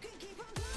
can keep on going.